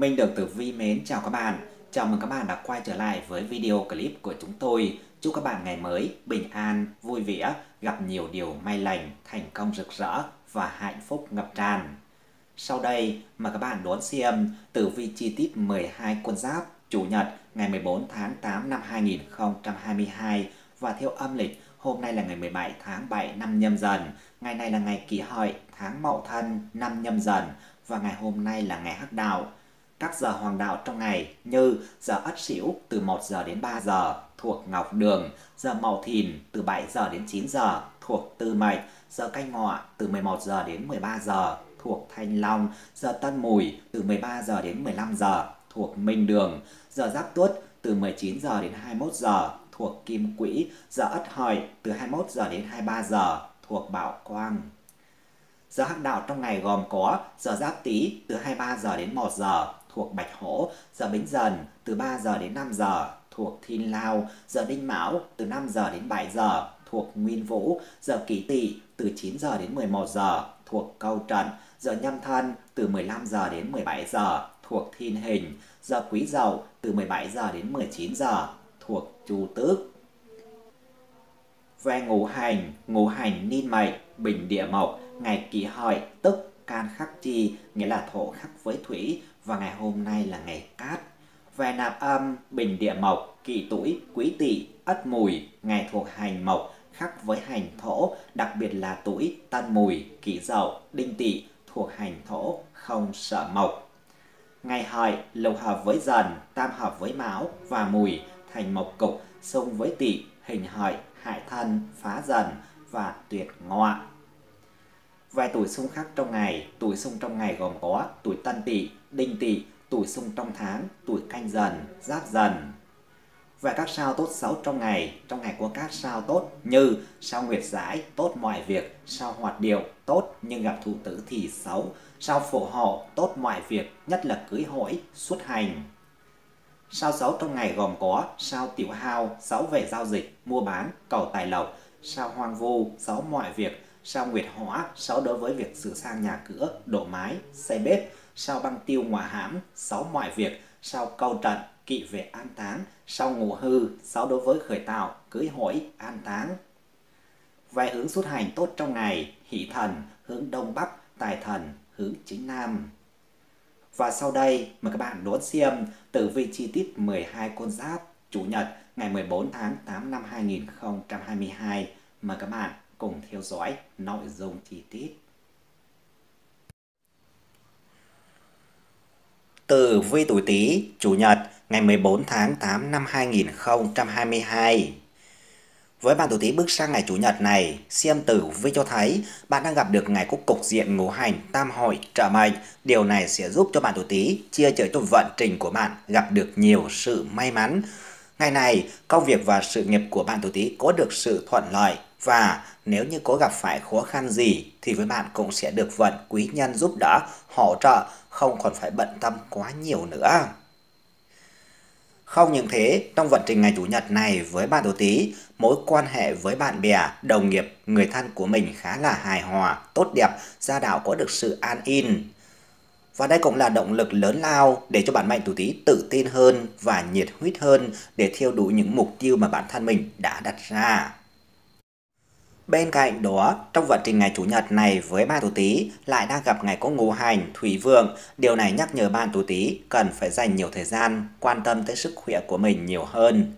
Minh Đức Tử Vi Mến chào các bạn. Chào mừng các bạn đã quay trở lại với video clip của chúng tôi. Chúc các bạn ngày mới bình an, vui vẻ, gặp nhiều điều may lành, thành công rực rỡ và hạnh phúc ngập tràn. Sau đây mà các bạn đón xem tử vi chi tiết 12 con giáp Chủ nhật ngày 14 tháng 8 năm 2022 và theo âm lịch hôm nay là ngày 17 tháng 7 năm Nhâm Dần. Ngày này là ngày Kỷ Hợi, tháng Mậu Thân năm Nhâm Dần và ngày hôm nay là ngày Hắc Đạo. Các giờ hoàng đạo trong ngày như giờ Ất Sửu từ 1 giờ đến 3 giờ thuộc Ngọc Đường, giờ Mậu Thìn từ 7 giờ đến 9 giờ thuộc Tư Mệnh, giờ Canh Ngọ từ 11 giờ đến 13 giờ thuộc Thanh Long, giờ Tân Mùi từ 13 giờ đến 15 giờ thuộc Minh Đường, giờ Giáp Tuất từ 19 giờ đến 21 giờ thuộc Kim Quỹ, giờ Ất Hợi từ 21 giờ đến 23 giờ thuộc Bảo Quang. Giờ hắc đạo trong ngày gồm có giờ Giáp Tý từ 23 giờ đến 1 giờ thuộc Bạch Hổ, giờ Bính Dần từ 3 giờ đến 5 giờ thuộc Thiên Lao, giờ Đinh Mão từ 5 giờ đến 7 giờ thuộc Nguyên Vũ, giờ Kỷ Tỵ từ 9 giờ đến 11 giờ thuộc Câu Trận, giờ Nhâm Thân từ 15 giờ đến 17 giờ thuộc Thiên Hình, giờ Quý Dậu từ 17 giờ đến 19 giờ thuộc Chu Tước. Về ngũ hành ninh mệnh, bình địa mộc, ngày Kỷ Hợi tức can khắc chi, nghĩa là thổ khắc với thủy và ngày hôm nay là ngày cát. Về nạp âm, bình địa mộc, Kỷ Tuổi, Quý Tỵ, Ất Mùi, ngày thuộc hành mộc, khắc với hành thổ, đặc biệt là Tuổi, Tân Mùi, Kỷ Dậu, Đinh Tỵ thuộc hành thổ, không sợ mộc. Ngày Hợi lục hợp với Dần, tam hợp với Mão và Mùi thành mộc cục, xung với Tỵ, hình Hợi, hại thân, phá Dần và tuyệt Ngọ. Vài tuổi xung khắc trong ngày, tuổi xung trong ngày gồm có tuổi Tân Tỵ, Đinh Tỵ, tuổi xung trong tháng, tuổi Canh Dần, Giáp Dần. Và các sao tốt xấu trong ngày có các sao tốt như sao Nguyệt Giải, tốt mọi việc, sao Hoạt Điệu, tốt nhưng gặp thủ tử thì xấu, sao Phổ Hộ, tốt mọi việc, nhất là cưới hỏi, xuất hành. Sao xấu trong ngày gồm có sao Tiểu Hao, xấu về giao dịch, mua bán, cầu tài lộc, sao Hoang Vu, xấu mọi việc, sao Nguyệt Hỏa, xấu đối với việc sửa sang nhà cửa, đổ mái, xây bếp, sao Băng Tiêu Ngọa Hãm, xấu mọi việc, sao Câu Trận, kỵ về an táng, sao Ngũ Hư, xấu đối với khởi tạo, cưới hỏi, an táng. Vài hướng xuất hành tốt trong ngày, Hỷ Thần hướng Đông Bắc, Tài Thần hướng Chính Nam. Và sau đây mời các bạn đón xem tử vi chi tiết 12 con giáp Chủ nhật ngày 14 tháng 8 năm 2022. Mời các bạn cùng theo dõi nội dung chi tiết. Tử vi tuổi Tý Chủ nhật ngày 14 tháng 8 năm 2022. Với bạn tuổi Tý bước sang ngày Chủ nhật này, xem tử vi cho thấy bạn đang gặp được ngày có cục diện ngũ hành tam hội trợ mệnh. Điều này sẽ giúp cho bạn tuổi Tý chia sẻ cho vận trình của bạn gặp được nhiều sự may mắn. Ngày này, công việc và sự nghiệp của bạn tuổi Tý có được sự thuận lợi và nếu như có gặp phải khó khăn gì thì với bạn cũng sẽ được vận quý nhân giúp đỡ, hỗ trợ, không còn phải bận tâm quá nhiều nữa. Không những thế, trong vận trình ngày Chủ nhật này với bạn tuổi Tý, mối quan hệ với bạn bè, đồng nghiệp, người thân của mình khá là hài hòa, tốt đẹp, gia đạo có được sự an yên. Và đây cũng là động lực lớn lao để cho bạn mệnh tuổi Tý tự tin hơn và nhiệt huyết hơn để theo đuổi những mục tiêu mà bản thân mình đã đặt ra. Bên cạnh đó, trong vận trình ngày Chủ nhật này với bạn tuổi Tý lại đang gặp ngày có ngũ hành thủy vượng. Điều này nhắc nhở bạn tuổi Tý cần phải dành nhiều thời gian quan tâm tới sức khỏe của mình nhiều hơn.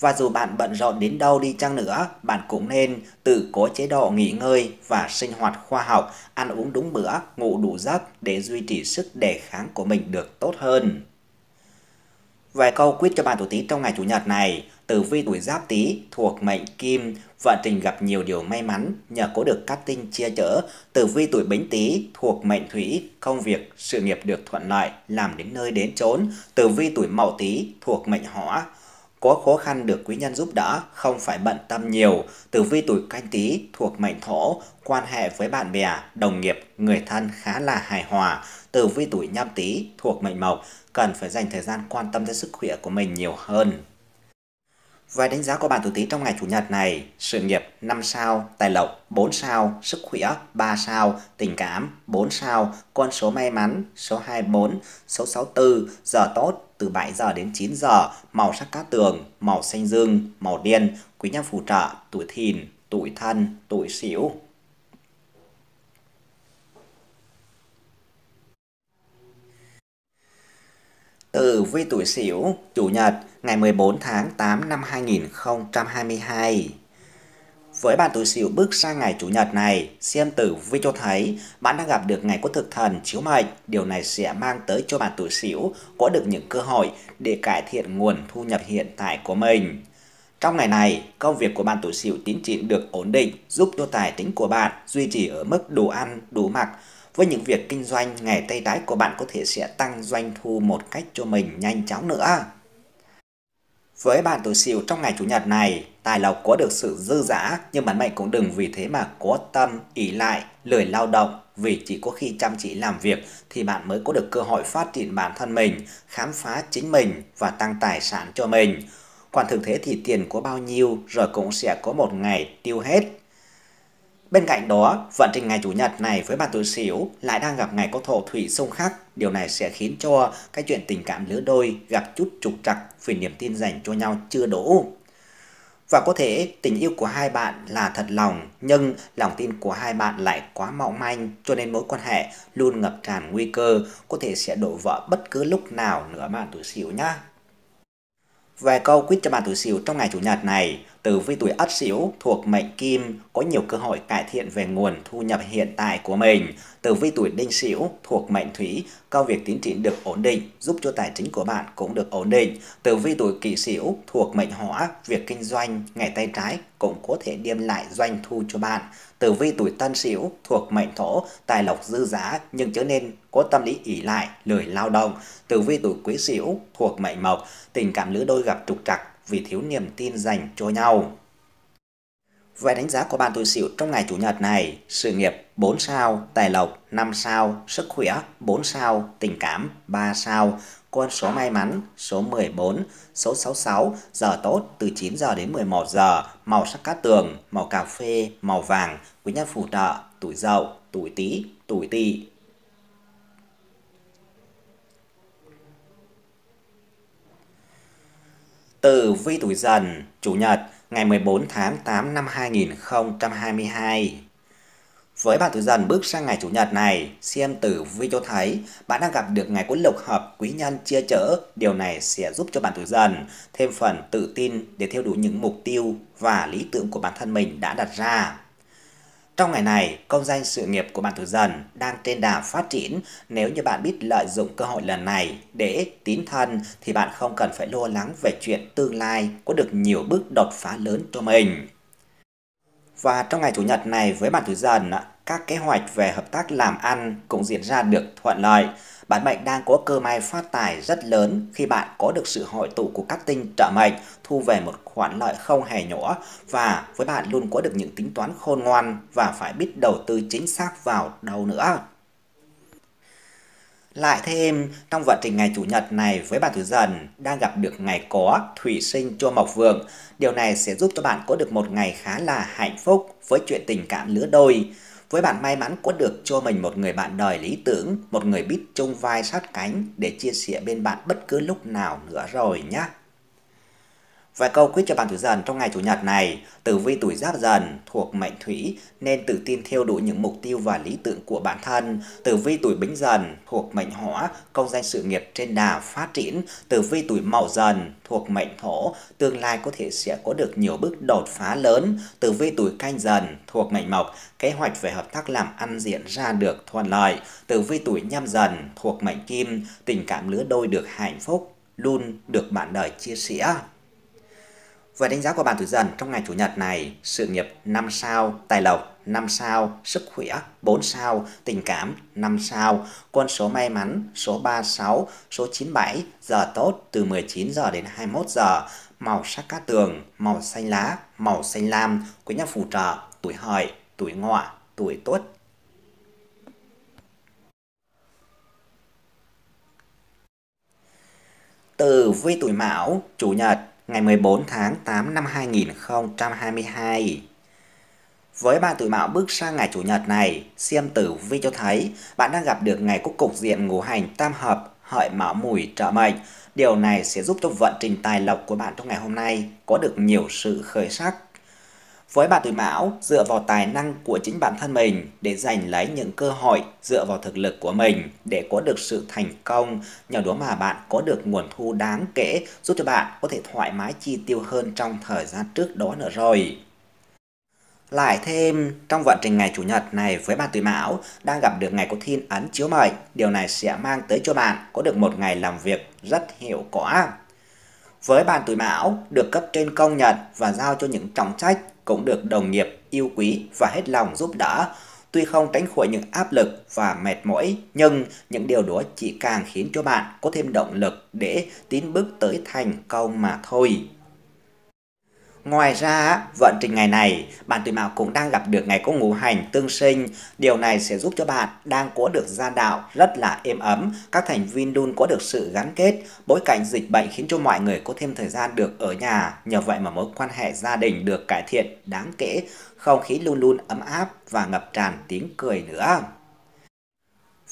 Và dù bạn bận rộn đến đâu đi chăng nữa, bạn cũng nên tự có chế độ nghỉ ngơi và sinh hoạt khoa học, ăn uống đúng bữa, ngủ đủ giấc để duy trì sức đề kháng của mình được tốt hơn. Vài câu quyết cho bạn tuổi Tý trong ngày Chủ nhật này. Tử vi tuổi Giáp Tý thuộc mệnh Kim, vận trình gặp nhiều điều may mắn nhờ có được các tinh che chở. Tử vi tuổi Bính Tý thuộc mệnh Thủy, công việc, sự nghiệp được thuận lợi, làm đến nơi đến chốn. Tử vi tuổi Mậu Tý thuộc mệnh Hỏa, có khó khăn được quý nhân giúp đỡ, không phải bận tâm nhiều. Tử vi tuổi Canh Tý thuộc mệnh Thổ, quan hệ với bạn bè, đồng nghiệp, người thân khá là hài hòa. Tử vi tuổi Nhâm Tý thuộc mệnh Mộc, cần phải dành thời gian quan tâm tới sức khỏe của mình nhiều hơn. Và đánh giá của bạn tuổi Tý trong ngày Chủ nhật này: sự nghiệp 5 sao, tài lộc 4 sao, sức khỏe 3 sao, tình cảm 4 sao, con số may mắn số 24, số 64, giờ tốt từ 7 giờ đến 9 giờ, màu sắc cát tường, màu xanh dương, màu đen, quý nhân phù trợ tuổi Thìn, tuổi Thân, tuổi Sửu. Tử vi tuổi Sửu, Chủ nhật, ngày 14 tháng 8 năm 2022. Với bạn tuổi Sửu bước sang ngày Chủ nhật này, xem tử vi cho thấy bạn đã gặp được ngày của thực thần chiếu mệnh. Điều này sẽ mang tới cho bạn tuổi Sửu có được những cơ hội để cải thiện nguồn thu nhập hiện tại của mình. Trong ngày này, công việc của bạn tuổi Sửu tiến triển được ổn định, giúp cho tài chính của bạn duy trì ở mức đủ ăn, đủ mặc. Với những việc kinh doanh, nghề tay trái của bạn có thể sẽ tăng doanh thu một cách cho mình nhanh chóng nữa. Với bạn tuổi Sửu trong ngày Chủ nhật này, tài lộc có được sự dư dả, nhưng bản mệnh cũng đừng vì thế mà có tâm ỷ lại, lười lao động, vì chỉ có khi chăm chỉ làm việc thì bạn mới có được cơ hội phát triển bản thân mình, khám phá chính mình và tăng tài sản cho mình. Còn thực thế thì tiền có bao nhiêu rồi cũng sẽ có một ngày tiêu hết. Bên cạnh đó, vận trình ngày Chủ nhật này với bạn tuổi Sửu lại đang gặp ngày có thổ thủy xung khắc. Điều này sẽ khiến cho cái chuyện tình cảm lứa đôi gặp chút trục trặc vì niềm tin dành cho nhau chưa đủ. Và có thể tình yêu của hai bạn là thật lòng, nhưng lòng tin của hai bạn lại quá mỏng manh, cho nên mối quan hệ luôn ngập tràn nguy cơ, có thể sẽ đổ vỡ bất cứ lúc nào nữa bạn tuổi Sửu nhé. Về câu quyết cho bạn tuổi Sửu trong ngày Chủ nhật này, tử vi tuổi Ất Sửu thuộc mệnh Kim có nhiều cơ hội cải thiện về nguồn thu nhập hiện tại của mình. Tử vi tuổi Đinh Sửu thuộc mệnh Thủy, công việc tiến triển được ổn định, giúp cho tài chính của bạn cũng được ổn định. Tử vi tuổi Kỷ Sửu thuộc mệnh Hỏa, việc kinh doanh, nghề tay trái cũng có thể đem lại doanh thu cho bạn. Tử vi tuổi Tân Sửu thuộc mệnh Thổ, tài lộc dư dả nhưng trở nên có tâm lý ỷ lại, lười lao động. Tử vi tuổi Quý Sửu thuộc mệnh Mộc, tình cảm lứa đôi gặp trục trặc vì thiếu niềm tin dành cho nhau. Về đánh giá của bạn tuổi Sửu trong ngày Chủ nhật này, sự nghiệp 4 sao, tài lộc 5 sao, sức khỏe 4 sao, tình cảm 3 sao, con số may mắn số 14, số 66, giờ tốt từ 9 giờ đến 11 giờ, màu sắc cát tường, màu cà phê, màu vàng, quý nhân phù trợ tuổi Dậu, tuổi Tý, tuổi Tỵ. Tử vi tuổi Dần, Chủ nhật, ngày 14 tháng 8 năm 2022. Với bạn tuổi Dần bước sang ngày Chủ nhật này, xem tử vi cho thấy bạn đang gặp được ngày của lục hợp quý nhân chia chở. Điều này sẽ giúp cho bạn tuổi Dần thêm phần tự tin để theo đuổi những mục tiêu và lý tưởng của bản thân mình đã đặt ra. Trong ngày này, công danh sự nghiệp của bạn tuổi Dần đang trên đà phát triển. Nếu như bạn biết lợi dụng cơ hội lần này để tiến thân thì bạn không cần phải lo lắng về chuyện tương lai, có được nhiều bước đột phá lớn cho mình. Và trong ngày Chủ nhật này với bạn tuổi Dần, các kế hoạch về hợp tác làm ăn cũng diễn ra được thuận lợi. Bản mệnh đang có cơ may phát tài rất lớn khi bạn có được sự hội tụ của các tinh trợ mệnh, thu về một khoản lợi không hề nhỏ. Và với bạn luôn có được những tính toán khôn ngoan và phải biết đầu tư chính xác vào đâu nữa. Lại thêm, trong vận trình ngày Chủ nhật này với bạn tuổi Dần đang gặp được ngày có thủy sinh cho Mộc Vượng. Điều này sẽ giúp cho bạn có được một ngày khá là hạnh phúc với chuyện tình cảm lứa đôi. Với bạn may mắn có được cho mình một người bạn đời lý tưởng, một người biết chung vai sát cánh để chia sẻ bên bạn bất cứ lúc nào nữa rồi nhé. Vài câu quyết cho bạn tuổi Dần trong ngày Chủ nhật này, tử vi tuổi Giáp Dần thuộc mệnh Thủy nên tự tin theo đuổi những mục tiêu và lý tưởng của bản thân. Tử vi tuổi Bính Dần thuộc mệnh Hỏa, công danh sự nghiệp trên đà phát triển. Tử vi tuổi Mậu Dần thuộc mệnh Thổ, tương lai có thể sẽ có được nhiều bước đột phá lớn. Tử vi tuổi Canh Dần thuộc mệnh Mộc, kế hoạch về hợp tác làm ăn diễn ra được thuận lợi. Tử vi tuổi Nhâm Dần thuộc mệnh Kim, tình cảm lứa đôi được hạnh phúc, luôn được bạn đời chia sẻ. Và đánh giá của bạn tuổi Dần trong ngày Chủ nhật này, sự nghiệp 5 sao, tài lộc 5 sao, sức khỏe 4 sao, tình cảm 5 sao, con số may mắn số 36, số 97, giờ tốt từ 19 giờ đến 21 giờ, màu sắc cát tường, màu xanh lá, màu xanh lam, quý nhân phù trợ tuổi Hợi, tuổi Ngọ, tuổi Tuất. Tử vi tuổi Mão, Chủ nhật, ngày 14 tháng 8 năm 2022. Với bạn tuổi Mão bước sang ngày Chủ nhật này, xem tử vi cho thấy bạn đang gặp được ngày Quốc cục diện ngũ hành tam hợp, Hợi Mão Mùi trợ mệnh. Điều này sẽ giúp cho vận trình tài lộc của bạn trong ngày hôm nay có được nhiều sự khởi sắc. Với bạn tuổi Mão, dựa vào tài năng của chính bản thân mình để giành lấy những cơ hội, dựa vào thực lực của mình để có được sự thành công, nhờ đó mà bạn có được nguồn thu đáng kể, giúp cho bạn có thể thoải mái chi tiêu hơn trong thời gian trước đó nữa rồi. Lại thêm, trong vận trình ngày Chủ nhật này với bạn tuổi Mão đang gặp được ngày có thiên ấn chiếu mệnh, điều này sẽ mang tới cho bạn có được một ngày làm việc rất hiệu quả. Với bạn tuổi Mão được cấp trên công nhận và giao cho những trọng trách, cũng được đồng nghiệp yêu quý và hết lòng giúp đỡ. Tuy không tránh khỏi những áp lực và mệt mỏi, nhưng những điều đó chỉ càng khiến cho bạn có thêm động lực để tiến bước tới thành công mà thôi. Ngoài ra, vận trình ngày này, bạn tuổi Mão cũng đang gặp được ngày có ngũ hành tương sinh. Điều này sẽ giúp cho bạn đang có được gia đạo rất là êm ấm, các thành viên luôn có được sự gắn kết. Bối cảnh dịch bệnh khiến cho mọi người có thêm thời gian được ở nhà, nhờ vậy mà mối quan hệ gia đình được cải thiện đáng kể, không khí luôn luôn ấm áp và ngập tràn tiếng cười nữa.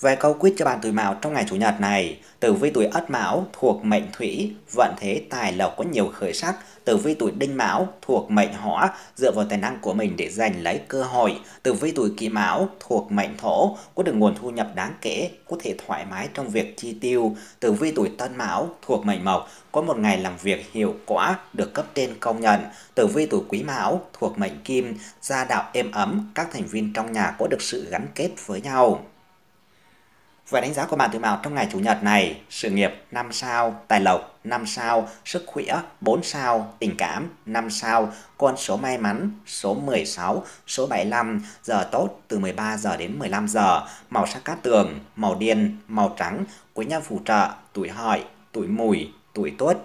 Về câu quyết cho bạn tuổi Mão trong ngày Chủ nhật này, tử vi tuổi Ất Mão thuộc mệnh Thủy, vận thế tài lộc có nhiều khởi sắc. Tử vi tuổi Đinh Mão thuộc mệnh Hỏa, dựa vào tài năng của mình để giành lấy cơ hội. Tử vi tuổi Kỷ Mão thuộc mệnh Thổ, có được nguồn thu nhập đáng kể, có thể thoải mái trong việc chi tiêu. Tử vi tuổi Tân Mão thuộc mệnh Mộc, có một ngày làm việc hiệu quả, được cấp trên công nhận. Tử vi tuổi Quý Mão thuộc mệnh Kim, gia đạo êm ấm, các thành viên trong nhà có được sự gắn kết với nhau. Về đánh giá của bạn tuổi Mão trong ngày Chủ nhật này, sự nghiệp 5 sao, tài lộc 5 sao, sức khỏe 4 sao, tình cảm 5 sao, con số may mắn số 16, số 75, giờ tốt từ 13 giờ đến 15 giờ, màu sắc cát tường, màu đen, màu trắng, quý nhân phù trợ, tuổi Hợi, tuổi Mùi, tuổi Tuất.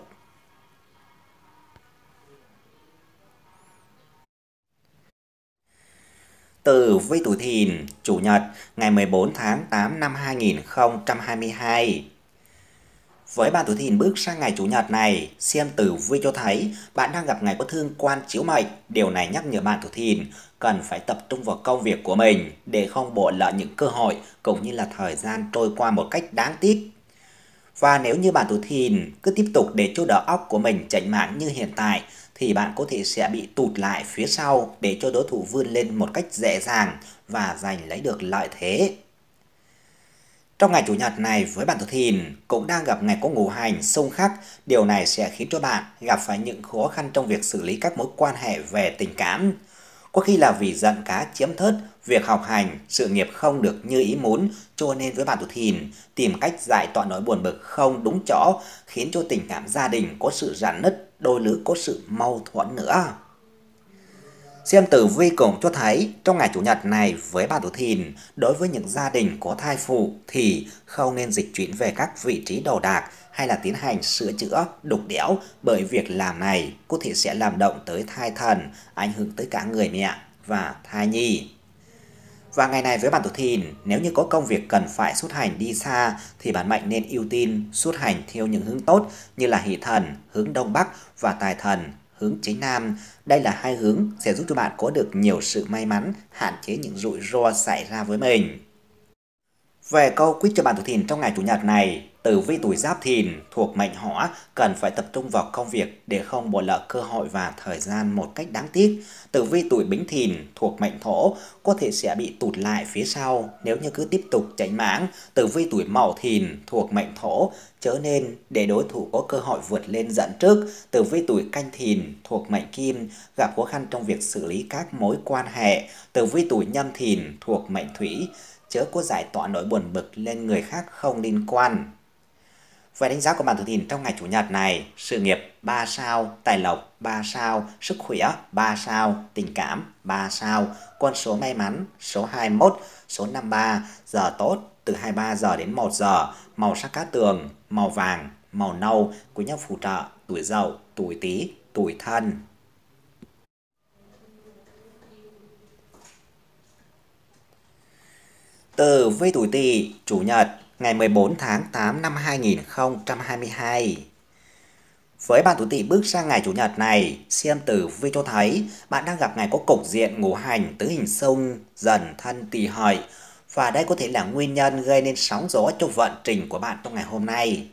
Tử vi tuổi Thìn, Chủ nhật, ngày 14 tháng 8 năm 2022. Với bạn tuổi Thìn bước sang ngày Chủ nhật này, xem tử vi cho thấy bạn đang gặp ngày có thương quan chiếu mệnh. Điều này nhắc nhở bạn tuổi Thìn cần phải tập trung vào công việc của mình để không bỏ lỡ những cơ hội cũng như là thời gian trôi qua một cách đáng tiếc. Và nếu như bạn tuổi Thìn cứ tiếp tục để cho đầu óc của mình chểnh mảng như hiện tại, thì bạn có thể sẽ bị tụt lại phía sau để cho đối thủ vươn lên một cách dễ dàng và giành lấy được lợi thế. Trong ngày Chủ nhật này với bạn tuổi Thìn cũng đang gặp ngày có ngũ hành xung khắc. Điều này sẽ khiến cho bạn gặp phải những khó khăn trong việc xử lý các mối quan hệ về tình cảm. Có khi là vì giận cá chiếm thớt, việc học hành, sự nghiệp không được như ý muốn, cho nên với bạn tuổi Thìn tìm cách giải tỏa nỗi buồn bực không đúng chỗ, khiến cho tình cảm gia đình có sự rạn nứt, đôi lứa có sự mâu thuẫn nữa. Xem tử vi cũng cho thấy trong ngày Chủ nhật này với bạn tuổi Thìn, đối với những gia đình có thai phụ thì không nên dịch chuyển về các vị trí đồ đạc hay là tiến hành sửa chữa, đục đẽo, bởi việc làm này có thể sẽ làm động tới thai thần, ảnh hưởng tới cả người mẹ và thai nhi. Và ngày này với bạn tuổi Thìn, nếu như có công việc cần phải xuất hành đi xa thì bản mệnh nên ưu tiên xuất hành theo những hướng tốt như là hỷ thần hướng đông bắc và tài thần hướng chính nam. Đây là hai hướng sẽ giúp cho bạn có được nhiều sự may mắn, hạn chế những rủi ro xảy ra với mình. Về câu quyết cho bạn tuổi Thìn trong ngày Chủ nhật này, tử vi tuổi Giáp Thìn thuộc mệnh Hỏa cần phải tập trung vào công việc để không bỏ lỡ cơ hội và thời gian một cách đáng tiếc. Tử vi tuổi Bính Thìn thuộc mệnh Thổ có thể sẽ bị tụt lại phía sau nếu như cứ tiếp tục chểnh mảng. Tử vi tuổi Mậu Thìn thuộc mệnh Thổ, chớ nên để đối thủ có cơ hội vượt lên dẫn trước. Tử vi tuổi Canh Thìn thuộc mệnh Kim gặp khó khăn trong việc xử lý các mối quan hệ. Tử vi tuổi Nhâm Thìn thuộc mệnh Thủy, chớ có giải tỏa nỗi buồn bực lên người khác không liên quan. Về đánh giá của bạn tuổi Thìn trong ngày Chủ nhật này, sự nghiệp 3 sao, tài lộc 3 sao, sức khỏe 3 sao, tình cảm 3 sao, con số may mắn số 21, số 53, giờ tốt từ 23 giờ đến 1 giờ, màu sắc cát tường, màu vàng, màu nâu, quý nhân phù trợ, tuổi Dậu, tuổi Tý, tuổi Thân. Tử vi tuổi Tỵ, Chủ nhật, ngày 14 tháng 8 năm 2022. Với bạn Tú Tỵ bước sang ngày Chủ nhật này, xem tử vi cho thấy bạn đang gặp ngày có cục diện ngũ hành tứ hình xung Dần Thân Tỵ Hợi, và đây có thể là nguyên nhân gây nên sóng gió cho vận trình của bạn trong ngày hôm nay.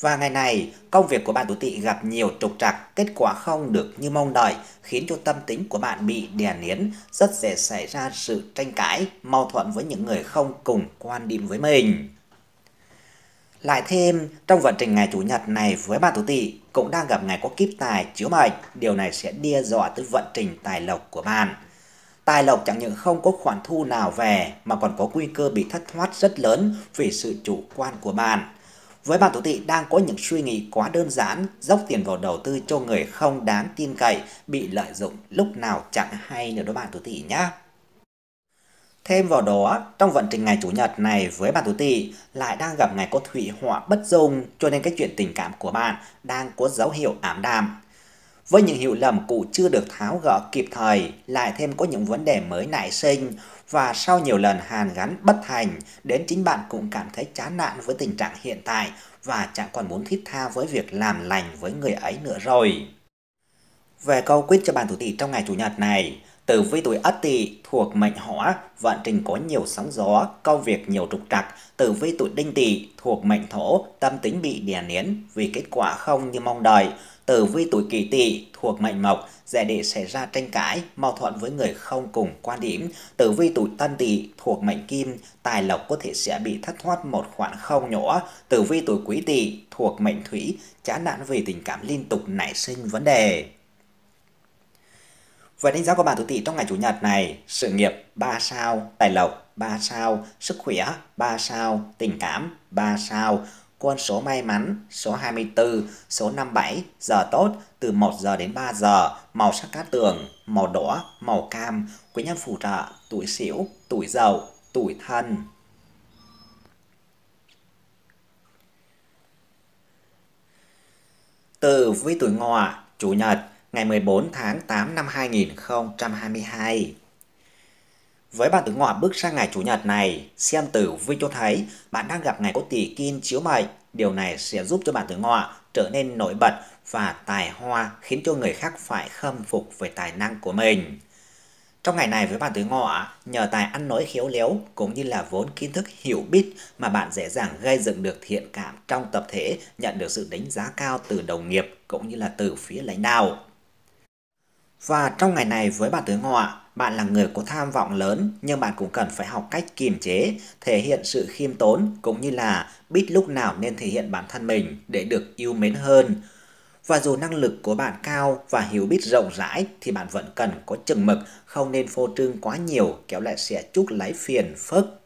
Và ngày này, công việc của bạn Tú Tỵ gặp nhiều trục trặc, kết quả không được như mong đợi, khiến cho tâm tính của bạn bị đè nén, rất dễ xảy ra sự tranh cãi, mâu thuẫn với những người không cùng quan điểm với mình. Lại thêm, trong vận trình ngày Chủ nhật này với bạn Tú Tỵ cũng đang gặp ngày có kiếp tài chiếu mệnh, điều này sẽ đe dọa tới vận trình tài lộc của bạn. Tài lộc chẳng những không có khoản thu nào về mà còn có nguy cơ bị thất thoát rất lớn vì sự chủ quan của bạn. Với bạn Tú Tỵ đang có những suy nghĩ quá đơn giản, dốc tiền vào đầu tư cho người không đáng tin cậy, bị lợi dụng lúc nào chẳng hay nữa đó bạn Tú Tỵ nhé. Thêm vào đó, trong vận trình ngày Chủ nhật này với bạn Tú Tỵ lại đang gặp ngày có thủy họa bất dung, cho nên cái chuyện tình cảm của bạn đang có dấu hiệu ảm đạm. Với những hiểu lầm cũ chưa được tháo gỡ kịp thời, lại thêm có những vấn đề mới nảy sinh, và sau nhiều lần hàn gắn bất thành, đến chính bạn cũng cảm thấy chán nản với tình trạng hiện tại và chẳng còn muốn thiết tha với việc làm lành với người ấy nữa rồi. Về câu quyết cho bạn Tú Tỵ trong ngày Chủ nhật này, tử vi tuổi Ất Tỵ thuộc mệnh Hỏa, vận trình có nhiều sóng gió, công việc nhiều trục trặc. Tử vi tuổi Đinh Tỵ thuộc mệnh Thổ, tâm tính bị đè nén vì kết quả không như mong đợi. Tử vi tuổi Kỷ Tỵ thuộc mệnh Mộc, dễ để xảy ra tranh cãi, mâu thuẫn với người không cùng quan điểm. Tử vi tuổi Tân Tỵ thuộc mệnh Kim, tài lộc có thể sẽ bị thất thoát một khoản không nhỏ. Tử vi tuổi Quý Tỵ thuộc mệnh Thủy, chán nản vì tình cảm liên tục nảy sinh vấn đề. Về đánh giá của bạn Tú Tỵ trong ngày Chủ nhật này, sự nghiệp 3 sao, tài lộc 3 sao, sức khỏe 3 sao, tình cảm 3 sao. Con số may mắn số 24, số 57, giờ tốt từ 1 giờ đến 3 giờ, màu sắc cát tường, màu đỏ, màu cam, quý nhân phù trợ, tuổi Sửu, tuổi Dậu, tuổi Thân. Tử vi tuổi Ngọ, Chủ nhật, ngày 14 tháng 8 năm 2022. Với bạn Tử Ngọ bước sang ngày Chủ nhật này, xem tử vi cho thấy bạn đang gặp ngày có Tỵ Kim chiếu mệnh, điều này sẽ giúp cho bạn Tử Ngọ trở nên nổi bật và tài hoa, khiến cho người khác phải khâm phục về tài năng của mình. Trong ngày này với bạn Tử Ngọ, nhờ tài ăn nói khéo léo cũng như là vốn kiến thức hiểu biết mà bạn dễ dàng gây dựng được thiện cảm trong tập thể, nhận được sự đánh giá cao từ đồng nghiệp cũng như là từ phía lãnh đạo. Và trong ngày này với bạn Tử Ngọ, bạn là người có tham vọng lớn, nhưng bạn cũng cần phải học cách kiềm chế, thể hiện sự khiêm tốn cũng như là biết lúc nào nên thể hiện bản thân mình để được yêu mến hơn. Và dù năng lực của bạn cao và hiểu biết rộng rãi thì bạn vẫn cần có chừng mực, không nên phô trương quá nhiều, kéo lại sẽ chuốc lấy phiền phức.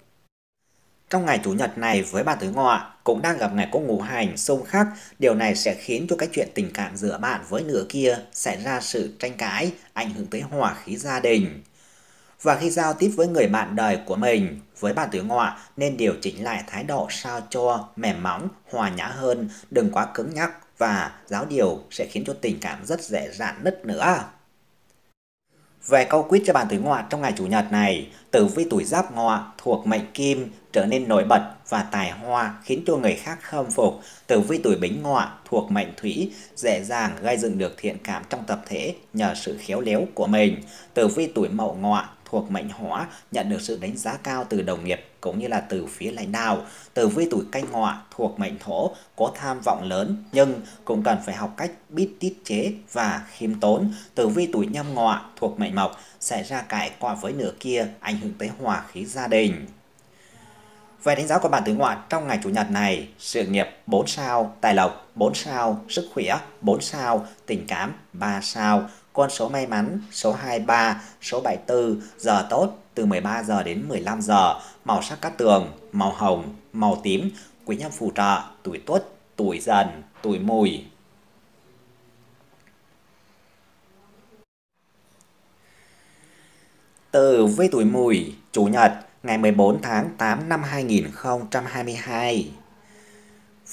Trong ngày Chủ nhật này với bạn Tử Ngọ cũng đang gặp ngày có ngũ hành xung khắc, điều này sẽ khiến cho cái chuyện tình cảm giữa bạn với nửa kia xảy ra sự tranh cãi, ảnh hưởng tới hòa khí gia đình. Và khi giao tiếp với người bạn đời của mình, với bạn Tử Ngọ nên điều chỉnh lại thái độ sao cho mềm mỏng, hòa nhã hơn, đừng quá cứng nhắc và giáo điều, sẽ khiến cho tình cảm rất dễ dạn nứt nữa. Về câu quyết cho bạn Tử Ngọ trong ngày Chủ nhật này, tử vi tuổi Giáp Ngọ thuộc mệnh Kim, trở nên nổi bật và tài hoa, khiến cho người khác khâm phục. Tử vi tuổi Bính Ngọ thuộc mệnh Thủy, dễ dàng gây dựng được thiện cảm trong tập thể nhờ sự khéo léo của mình. Tử vi tuổi Mậu Ngọ thuộc mệnh Hỏa, nhận được sự đánh giá cao từ đồng nghiệp cũng như là từ phía lãnh đạo. Tử vi tuổi Canh Ngọ thuộc mệnh Thổ, có tham vọng lớn nhưng cũng cần phải học cách biết tiết chế và khiêm tốn. Tử vi tuổi Nhâm Ngọ thuộc mệnh Mộc, xảy ra cãi cọ với nửa kia, ảnh hưởng tới hòa khí gia đình. Về đánh giá của bạn Tử Ngọ trong ngày Chủ nhật này, sự nghiệp 4 sao, tài lộc 4 sao, sức khỏe 4 sao, tình cảm 3 sao. Con số may mắn số 23, số 74, giờ tốt từ 13 giờ đến 15 giờ, màu sắc cát tường, màu hồng, màu tím, quý nhân phù trợ, tuổi Tuất, tuổi Dần, tuổi Mùi. Tử vi tuổi Mùi, Chủ nhật, ngày 14 tháng 8 năm 2022.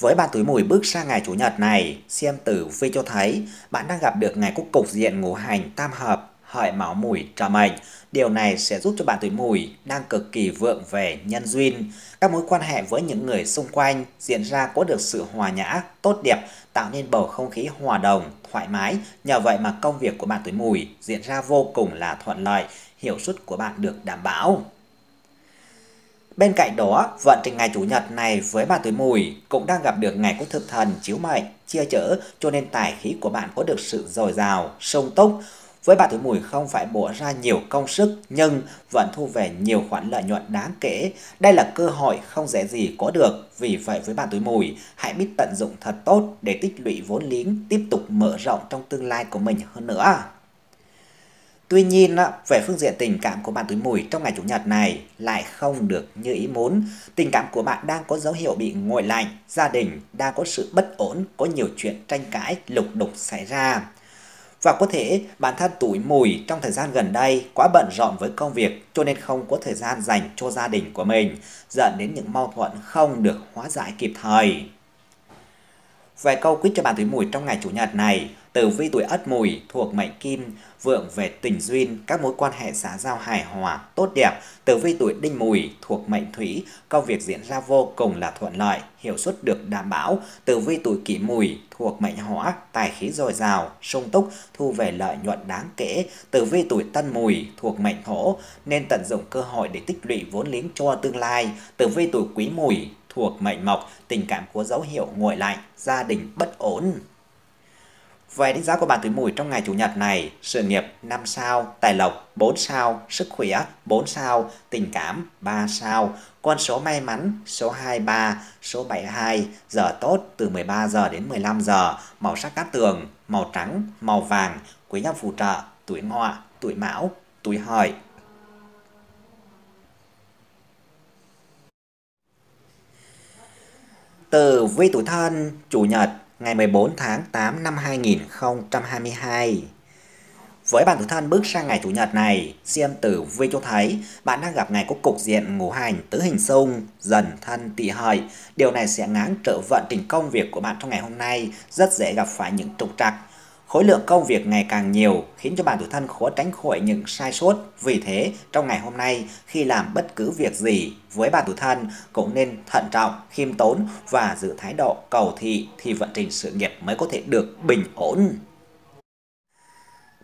Với bạn tuổi Mùi bước sang ngày Chủ nhật này, xem tử vi cho thấy bạn đang gặp được ngày có cục diện ngũ hành tam hợp, hợi mão mùi cho mệnh. Điều này sẽ giúp cho bạn tuổi mùi đang cực kỳ vượng về nhân duyên. Các mối quan hệ với những người xung quanh diễn ra có được sự hòa nhã, tốt đẹp, tạo nên bầu không khí hòa đồng, thoải mái. Nhờ vậy mà công việc của bạn tuổi mùi diễn ra vô cùng là thuận lợi, hiệu suất của bạn được đảm bảo. Bên cạnh đó, vận trình ngày Chủ nhật này với bạn tuổi mùi cũng đang gặp được ngày của thực thần chiếu mệnh, chia chở, cho nên tài khí của bạn có được sự dồi dào, sung túc. Với bạn tuổi mùi không phải bỏ ra nhiều công sức nhưng vẫn thu về nhiều khoản lợi nhuận đáng kể. Đây là cơ hội không dễ gì có được. Vì vậy với bạn tuổi mùi, hãy biết tận dụng thật tốt để tích lũy vốn liếng, tiếp tục mở rộng trong tương lai của mình hơn nữa. Tuy nhiên, về phương diện tình cảm của bạn tuổi mùi trong ngày Chủ nhật này lại không được như ý muốn. Tình cảm của bạn đang có dấu hiệu bị nguội lạnh, gia đình đang có sự bất ổn, có nhiều chuyện tranh cãi, lục đục xảy ra. Và có thể bản thân tuổi mùi trong thời gian gần đây quá bận rộn với công việc cho nên không có thời gian dành cho gia đình của mình, dẫn đến những mâu thuẫn không được hóa giải kịp thời. Về câu quyết cho bạn tuổi mùi trong ngày Chủ nhật này, tử vi tuổi Ất Mùi thuộc mệnh Kim, vượng về tình duyên, các mối quan hệ xã giao hài hòa, tốt đẹp. Tử vi tuổi Đinh Mùi thuộc mệnh Thủy, công việc diễn ra vô cùng là thuận lợi, hiệu suất được đảm bảo. Tử vi tuổi Kỷ Mùi thuộc mệnh Hỏa, tài khí dồi dào, sung túc, thu về lợi nhuận đáng kể. Tử vi tuổi Tân Mùi thuộc mệnh Thổ, nên tận dụng cơ hội để tích lũy vốn liếng cho tương lai. Tử vi tuổi Quý Mùi thuộc mệnh Mộc, tình cảm có dấu hiệu nguội lạnh, gia đình bất ổn. Về đánh giá của bạn tuổi mùi trong ngày Chủ nhật này, sự nghiệp 5 sao, tài lộc 4 sao, sức khỏe 4 sao, tình cảm 3 sao, con số may mắn số 23, số 72, giờ tốt từ 13 giờ đến 15 giờ, màu sắc cát tường, màu trắng, màu vàng, quý nhân phù trợ, tuổi Ngọ, tuổi Mão, tuổi Hợi. Tử vi tuổi Thân, Chủ nhật, ngày 14 tháng 8 năm 2022. Với bạn tuổi Thân bước sang ngày Chủ nhật này, xem tử vi cho thấy bạn đang gặp ngày có cục diện ngũ hành tứ hình xung, dần thân tỵ hợi. Điều này sẽ ngáng trở vận trình công việc của bạn trong ngày hôm nay, rất dễ gặp phải những trục trặc. Khối lượng công việc ngày càng nhiều khiến cho bạn tuổi Thân khó tránh khỏi những sai sót. Vì thế, trong ngày hôm nay, khi làm bất cứ việc gì với bạn tuổi Thân cũng nên thận trọng, khiêm tốn và giữ thái độ cầu thị thì vận trình sự nghiệp mới có thể được bình ổn.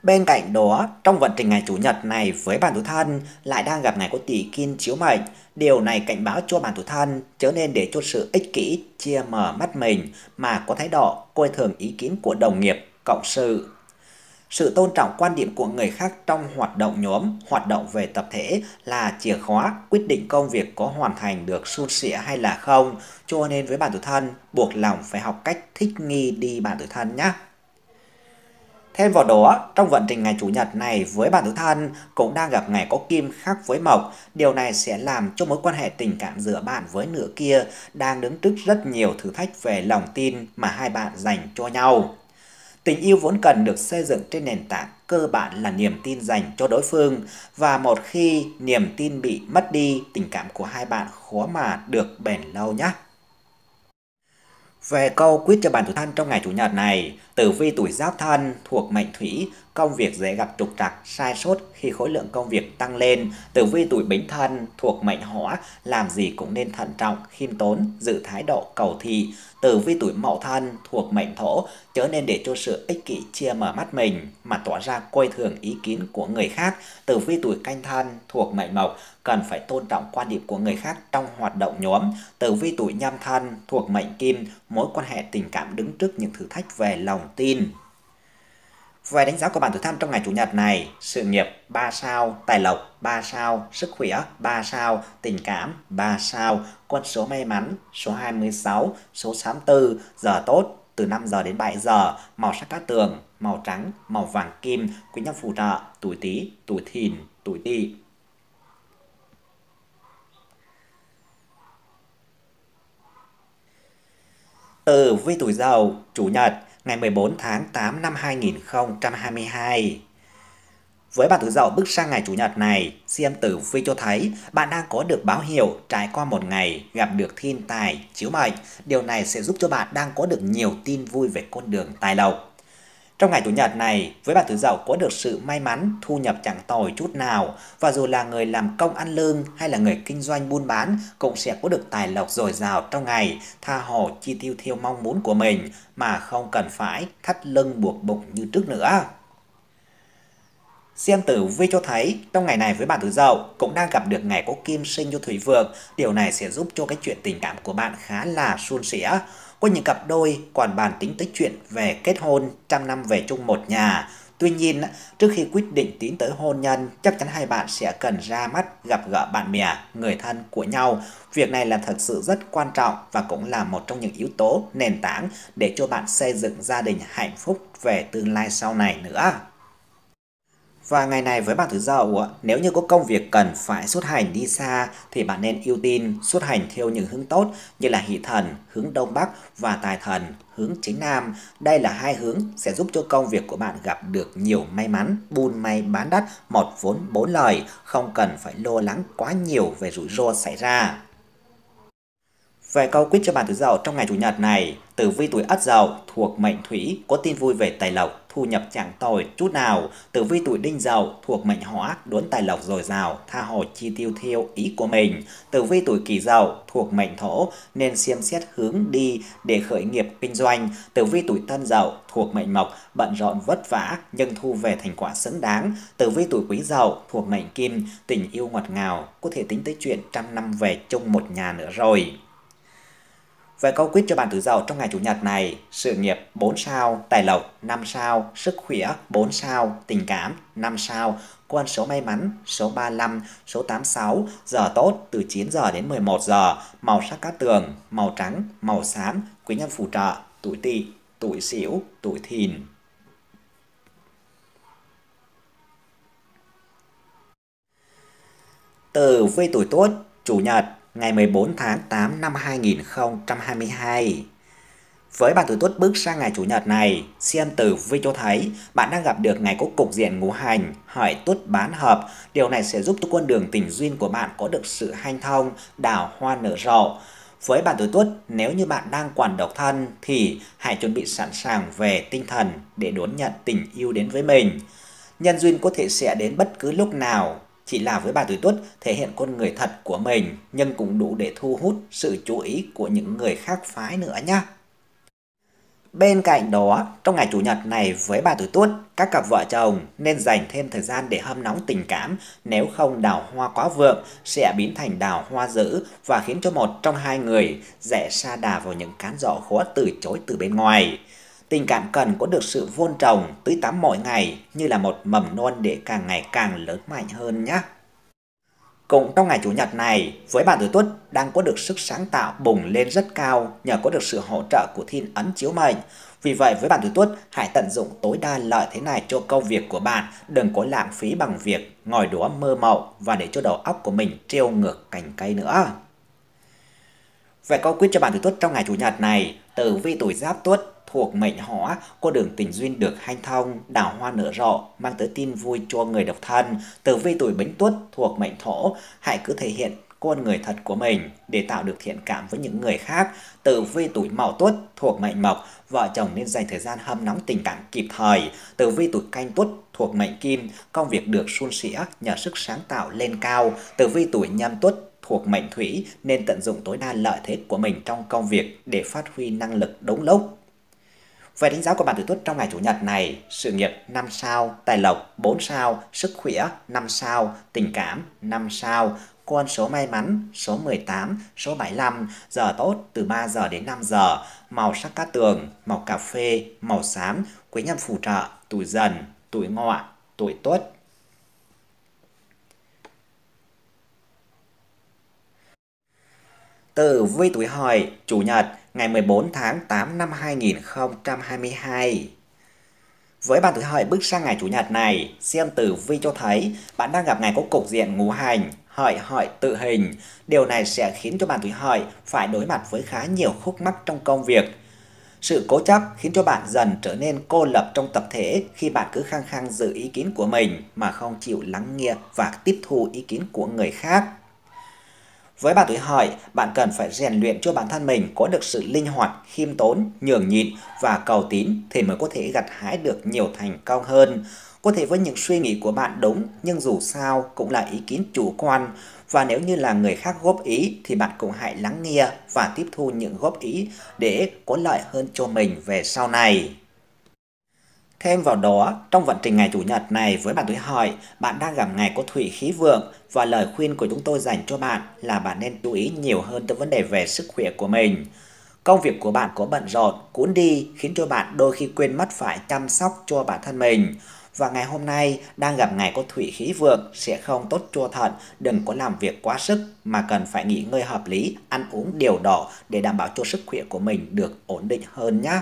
Bên cạnh đó, trong vận trình ngày Chủ nhật này với bạn tuổi Thân lại đang gặp ngày có tỷ kim chiếu mệnh. Điều này cảnh báo cho bạn tuổi Thân chớ nên để cho sự ích kỷ chia mờ mắt mình mà có thái độ coi thường ý kiến của đồng nghiệp, cộng sự. Sự tôn trọng quan điểm của người khác trong hoạt động nhóm, hoạt động về tập thể là chìa khóa quyết định công việc có hoàn thành được suôn sẻ hay là không. Cho nên với bạn tuổi Thân, buộc lòng phải học cách thích nghi đi bạn tuổi Thân nhé. Thêm vào đó, trong vận trình ngày Chủ nhật này với bạn tuổi Thân cũng đang gặp ngày có kim khắc với mộc. Điều này sẽ làm cho mối quan hệ tình cảm giữa bạn với nửa kia đang đứng trước rất nhiều thử thách về lòng tin mà hai bạn dành cho nhau. Tình yêu vốn cần được xây dựng trên nền tảng cơ bản là niềm tin dành cho đối phương, và một khi niềm tin bị mất đi, tình cảm của hai bạn khó mà được bền lâu nhé. Về câu quyết cho bạn tuổi Thân trong ngày Chủ nhật này, tử vi tuổi Giáp Thân thuộc mệnh Thủy, công việc dễ gặp trục trặc, sai sót khi khối lượng công việc tăng lên. Tử vi tuổi Bính Thân thuộc mệnh Hỏa, làm gì cũng nên thận trọng, khiêm tốn, giữ thái độ cầu thị. Tử vi tuổi Mậu Thân thuộc mệnh Thổ, chớ nên để cho sự ích kỷ chia mờ mắt mình mà tỏ ra coi thường ý kiến của người khác. Tử vi tuổi Canh Thân thuộc mệnh Mộc, cần phải tôn trọng quan điểm của người khác trong hoạt động nhóm. Tử vi tuổi Nhâm Thân thuộc mệnh Kim, mối quan hệ tình cảm đứng trước những thử thách về lòng tin. Về đánh giá của bạn tuổi Thân trong ngày Chủ nhật này, sự nghiệp 3 sao, tài lộc 3 sao, sức khỏe 3 sao, tình cảm 3 sao, con số may mắn số 26, số 64, giờ tốt từ 5 giờ đến 7 giờ, màu sắc cát tường, màu trắng, màu vàng kim, quý nhân phù trợ, tuổi Tý, tuổi Thìn, tuổi Tỵ. Tử vi tuổi Dậu, Chủ nhật, ngày 14 tháng 8 năm 2022. Với bạn tuổi Dậu bước sang ngày Chủ nhật này, xem tử vi cho thấy bạn đang có được báo hiệu trải qua một ngày gặp được thiên tài chiếu mệnh. Điều này sẽ giúp cho bạn đang có được nhiều tin vui về con đường tài lộc. Trong ngày Chủ nhật này, với bạn Tử Dậu có được sự may mắn, thu nhập chẳng tồi chút nào, và dù là người làm công ăn lương hay là người kinh doanh buôn bán cũng sẽ có được tài lộc dồi dào trong ngày, tha hồ chi tiêu theo mong muốn của mình mà không cần phải thắt lưng buộc bụng như trước nữa. Xem tử vi cho thấy, trong ngày này với bạn Tử Dậu cũng đang gặp được ngày có kim sinh cho thủy vượng, điều này sẽ giúp cho cái chuyện tình cảm của bạn khá là suôn sẻ. Có những cặp đôi còn bàn tính tới chuyện về kết hôn, trăm năm về chung một nhà. Tuy nhiên, trước khi quyết định tiến tới hôn nhân, chắc chắn hai bạn sẽ cần ra mắt gặp gỡ bạn bè, người thân của nhau. Việc này là thật sự rất quan trọng và cũng là một trong những yếu tố nền tảng để cho bạn xây dựng gia đình hạnh phúc về tương lai sau này nữa. Và ngày này với bạn Tử Dậu, nếu như có công việc cần phải xuất hành đi xa thì bạn nên ưu tiên xuất hành theo những hướng tốt như là hỷ thần hướng Đông Bắc và tài thần hướng Chính Nam. Đây là hai hướng sẽ giúp cho công việc của bạn gặp được nhiều may mắn, buôn may bán đắt, một vốn bốn lời, không cần phải lo lắng quá nhiều về rủi ro xảy ra. Về câu quyết cho bạn Tử Dậu trong ngày Chủ nhật này, tử vi tuổi Ất Dậu thuộc mệnh Thủy có tin vui về tài lộc, thu nhập chẳng tồi chút nào. Tử vi tuổi Đinh Dậu thuộc mệnh Hỏa đốn tài lộc dồi dào, tha hồ chi tiêu theo ý của mình. Tử vi tuổi Kỷ Dậu thuộc mệnh Thổ nên xem xét hướng đi để khởi nghiệp kinh doanh. Tử vi tuổi Tân Dậu thuộc mệnh Mộc bận rộn vất vả nhưng thu về thành quả xứng đáng. Tử vi tuổi Quý Dậu thuộc mệnh Kim tình yêu ngọt ngào, có thể tính tới chuyện trăm năm về chung một nhà nữa rồi. Về câu quyết cho bạn Tử Dậu trong ngày Chủ nhật này, sự nghiệp 4 sao, tài lộc 5 sao, sức khỏe 4 sao, tình cảm 5 sao, con số may mắn số 35, số 86, giờ tốt từ 9 giờ đến 11 giờ, màu sắc cát tường, màu trắng, màu xám, quý nhân phù trợ, tuổi Tỵ, tuổi Sửu, tuổi Thìn. Tử vi tuổi Tuất, Chủ nhật, ngày 14 tháng 8 năm 2022. Với bạn tuổi Tuất bước sang ngày Chủ nhật này, xem tử vi cho thấy bạn đang gặp được ngày có cục diện ngũ hành hợi Tuất bán hợp. Điều này sẽ giúp cho con đường tình duyên của bạn có được sự hanh thông, đào hoa nở rộ. Với bạn tuổi Tuất, nếu như bạn đang còn độc thân thì hãy chuẩn bị sẵn sàng về tinh thần để đón nhận tình yêu đến với mình. Nhân duyên có thể sẽ đến bất cứ lúc nào. Chỉ là với bạn tuổi Tuất thể hiện con người thật của mình nhưng cũng đủ để thu hút sự chú ý của những người khác phái nữa nhé. Bên cạnh đó, trong ngày Chủ nhật này với bạn tuổi Tuất, các cặp vợ chồng nên dành thêm thời gian để hâm nóng tình cảm, nếu không đào hoa quá vượng sẽ biến thành đào hoa dữ và khiến cho một trong hai người dễ sa đà vào những cám dỗ khó từ chối từ bên ngoài. Tình cảm cần có được sự vun trồng, tưới tắm mỗi ngày như là một mầm non để càng ngày càng lớn mạnh hơn nhé. Cũng trong ngày Chủ nhật này, với bạn tuổi Tuất đang có được sức sáng tạo bùng lên rất cao nhờ có được sự hỗ trợ của thiên ấn chiếu mệnh. Vì vậy với bạn tuổi Tuất hãy tận dụng tối đa lợi thế này cho công việc của bạn, đừng có lãng phí bằng việc ngồi đó mơ mộng và để cho đầu óc của mình treo ngược cành cây nữa. Về câu quyết cho bạn tuổi Tuất trong ngày Chủ nhật này, tử vi tuổi Giáp Tuất thuộc mệnh Hỏa, con đường tình duyên được hanh thông, đào hoa nở rộ, mang tới tin vui cho người độc thân. Tử vi tuổi Bính Tuất thuộc mệnh Thổ, hãy cứ thể hiện con người thật của mình để tạo được thiện cảm với những người khác. Tử vi tuổi Mậu Tuất thuộc mệnh Mộc, vợ chồng nên dành thời gian hâm nóng tình cảm kịp thời. Tử vi tuổi Canh Tuất thuộc mệnh Kim, công việc được suôn sẻ nhờ sức sáng tạo lên cao. Tử vi tuổi Nhâm Tuất thuộc mệnh Thủy nên tận dụng tối đa lợi thế của mình trong công việc để phát huy năng lực đúng lúc. Về đánh giá của bạn tuổi Tuất trong ngày Chủ nhật này, sự nghiệp 5 sao, tài lộc 4 sao, sức khỏe 5 sao, tình cảm 5 sao, con số may mắn số 18, số 75, giờ tốt từ 3 giờ đến 5 giờ, màu sắc cát tường, màu cà phê, màu xám, quý nhân phù trợ, tuổi Dần, tuổi Ngọ, tuổi Tuất. Tử vi tuổi Hợi, Chủ nhật, ngày 14 tháng 8 năm 2022. Với bạn tuổi Hợi bước sang ngày Chủ nhật này, xem tử vi cho thấy bạn đang gặp ngày có cục diện ngũ hành hợi tự hình. Điều này sẽ khiến cho bạn tuổi Hợi phải đối mặt với khá nhiều khúc mắc trong công việc. Sự cố chấp khiến cho bạn dần trở nên cô lập trong tập thể khi bạn cứ khăng khăng giữ ý kiến của mình mà không chịu lắng nghe và tiếp thu ý kiến của người khác. Với bạn tuổi Hợi, bạn cần phải rèn luyện cho bản thân mình có được sự linh hoạt, khiêm tốn, nhường nhịn và cầu tín thì mới có thể gặt hái được nhiều thành công hơn. Có thể với những suy nghĩ của bạn đúng nhưng dù sao cũng là ý kiến chủ quan, và nếu như là người khác góp ý thì bạn cũng hãy lắng nghe và tiếp thu những góp ý để có lợi hơn cho mình về sau này. Thêm vào đó, trong vận trình ngày Chủ nhật này với bạn tuổi Hợi, bạn đang gặp ngày có thủy khí vượng, và lời khuyên của chúng tôi dành cho bạn là bạn nên chú ý nhiều hơn tới vấn đề về sức khỏe của mình. Công việc của bạn có bận rộn, cuốn đi khiến cho bạn đôi khi quên mất phải chăm sóc cho bản thân mình. Và ngày hôm nay đang gặp ngày có thủy khí vượng sẽ không tốt cho thận, đừng có làm việc quá sức mà cần phải nghỉ ngơi hợp lý, ăn uống điều độ để đảm bảo cho sức khỏe của mình được ổn định hơn nhé.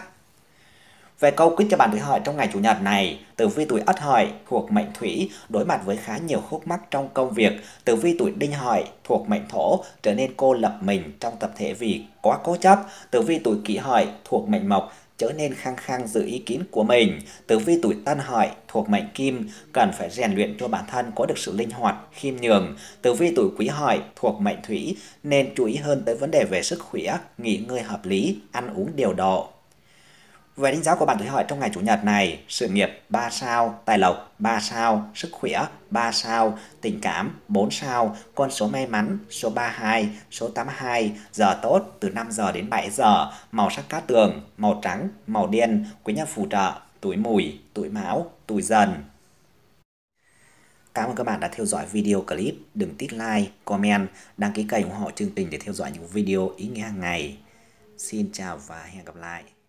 Về câu quyết cho bạn tuổi Hợi trong ngày Chủ nhật này, tử vi tuổi Ất Hợi thuộc mệnh Thủy đối mặt với khá nhiều khúc mắc trong công việc, tử vi tuổi Đinh Hợi thuộc mệnh Thổ trở nên cô lập mình trong tập thể vì quá cố chấp, tử vi tuổi Kỷ Hợi thuộc mệnh Mộc trở nên khăng khăng giữ ý kiến của mình, tử vi tuổi Tân Hợi thuộc mệnh Kim cần phải rèn luyện cho bản thân có được sự linh hoạt, khiêm nhường, tử vi tuổi Quý Hợi thuộc mệnh Thủy nên chú ý hơn tới vấn đề về sức khỏe, nghỉ ngơi hợp lý, ăn uống điều độ. Về đánh giá của bạn tuổi Hợi trong ngày Chủ nhật này, sự nghiệp 3 sao, tài lộc 3 sao, sức khỏe 3 sao, tình cảm 4 sao, con số may mắn số 32, số 82, giờ tốt từ 5 giờ đến 7 giờ, màu sắc cát tường, màu trắng, màu đen, quý nhân phù trợ, tuổi Mùi, tuổi Mão, tuổi Dần. Cảm ơn các bạn đã theo dõi video clip, đừng tiếc like, comment, đăng ký kênh ủng hộ chương trình để theo dõi những video ý nghĩa hàng ngày. Xin chào và hẹn gặp lại.